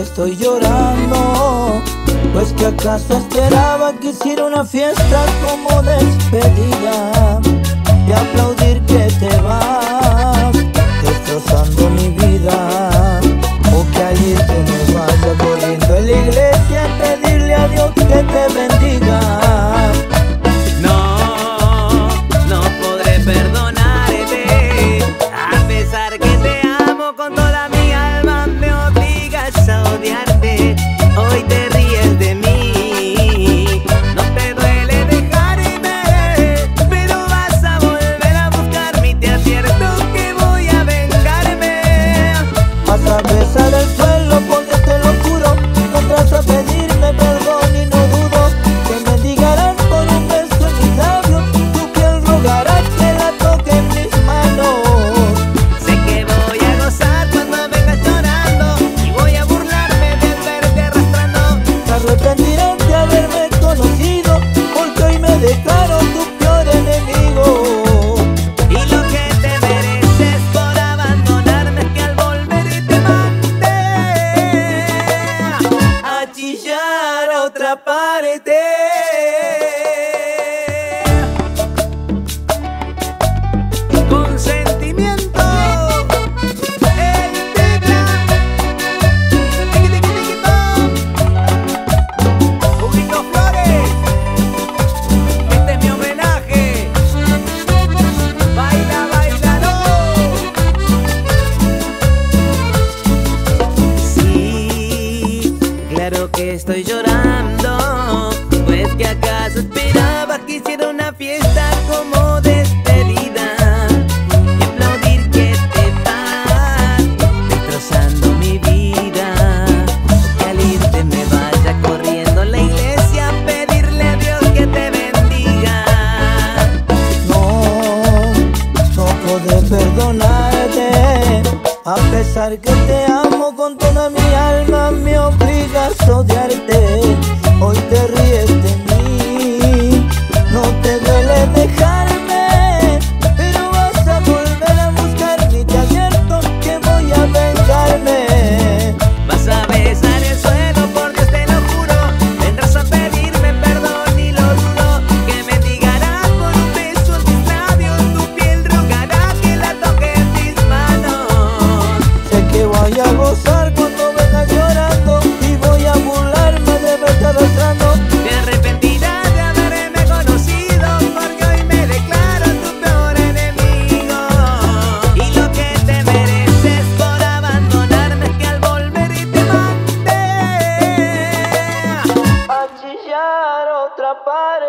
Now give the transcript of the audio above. estoy llorando, pues que acaso esperaba que hiciera una fiesta como despedida y aplaudir que te vas, destrozando mi vida, o que allí te me vas corriendo en la iglesia a pedirle a Dios que te bendiga. No podré perdonarte, a pesar que te amo con toda mi alma, me obligas a odiarte. Hoy te ríes de mí, no te duele dejarme, pero vas a volver a buscarme y te advierto que voy a vengarme. Vas a besar el suelo porque te lo juro, vas a pedirme perdón y no dudo que mendigarás por un beso en mis labios, tu piel rogará que la toque en mis manos. Sé que voy a gozar cuando vengas llorando y voy a burlarme de verte arrastrando. Me arrepentiré de haberme conocido, porque hoy me declaro tu peor enemigo. Y lo que te mereces por abandonarme es que al volver te mandé a chillar a otra pared. Con sentimiento. Huguito Flores, este es mi homenaje. Baila, bailalo. Sí, claro que estoy llorando, pues que acaso esperaba que hiciera una fiesta como despedida y aplaudir que te vas, destrozando mi vida, que al irte me vaya corriendo a la iglesia a pedirle a Dios que te bendiga. No podré perdonarte, a pesar que te amo con toda mi alma, me obligas a odiarte. Hoy te ríes de mí, no te duele dejarme, pero vas a volver a buscarme y te advierto que voy a vengarme. Vas a besar el suelo porque te lo juro, vendrás a pedirme perdón y lo dudo, que me digarás por un beso en mis labios, tu piel rogará que la toque en mis manos. Sé que voy a gozar cuando venga llorando y voy a burlarme de verte arrastrando. Te arrepentirás de haberme conocido, porque hoy me declaro tu peor enemigo. Y lo que te mereces por abandonarme es que al volver te mandé a chillar a otra parte.